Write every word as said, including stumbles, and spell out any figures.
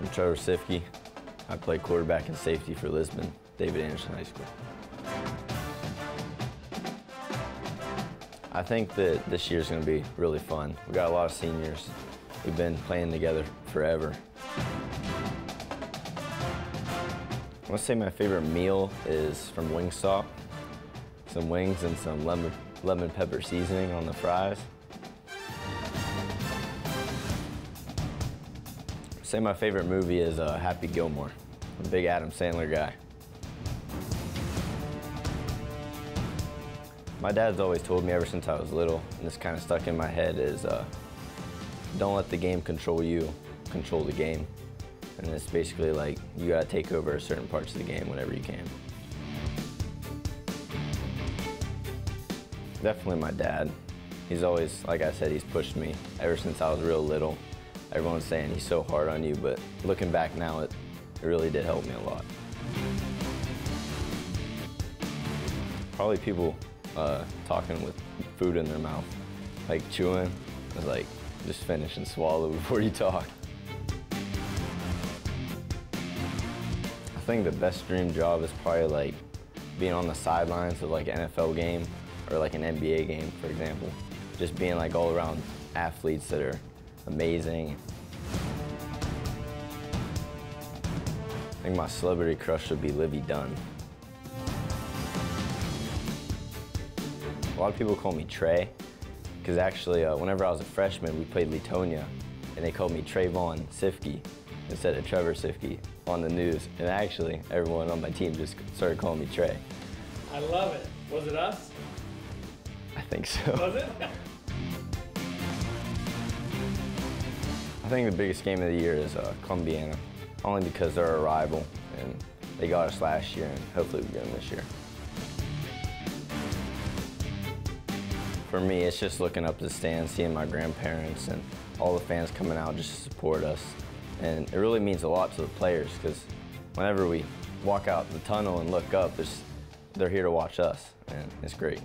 I'm Trevor Siefke. I play quarterback and safety for Lisbon, David Anderson High School. I think that this year's going to be really fun. We've got a lot of seniors. We've been playing together forever. I want to say my favorite meal is from Wingstop. Some wings and some lemon, lemon pepper seasoning on the fries. I'd say my favorite movie is uh, Happy Gilmore. I'm a big Adam Sandler guy. My dad's always told me ever since I was little, and this kind of stuck in my head, is uh, don't let the game control you, control the game. And it's basically like, you gotta take over certain parts of the game whenever you can. Definitely my dad. He's always, like I said, he's pushed me ever since I was real little. Everyone's saying he's so hard on you, but looking back now, it, it really did help me a lot. Probably people uh, talking with food in their mouth, like chewing. It's like, just finish and swallow before you talk. I think the best dream job is probably like being on the sidelines of like an N F L game or like an N B A game, for example. Just being like all around athletes that are amazing. I think my celebrity crush would be Livvy Dunn. A lot of people call me Trey, because actually uh, whenever I was a freshman, we played Letonia, and they called me Trevon Siefke instead of Trevor Siefke on the news. And actually, everyone on my team just started calling me Trey. I love it. Was it us? I think so. Was it? I think the biggest game of the year is uh, Columbiana, only because they're a rival, and they got us last year, and hopefully we get them this year. For me, it's just looking up to the stands, seeing my grandparents, and all the fans coming out just to support us. And it really means a lot to the players, because whenever we walk out the tunnel and look up, it's, they're here to watch us, and it's great.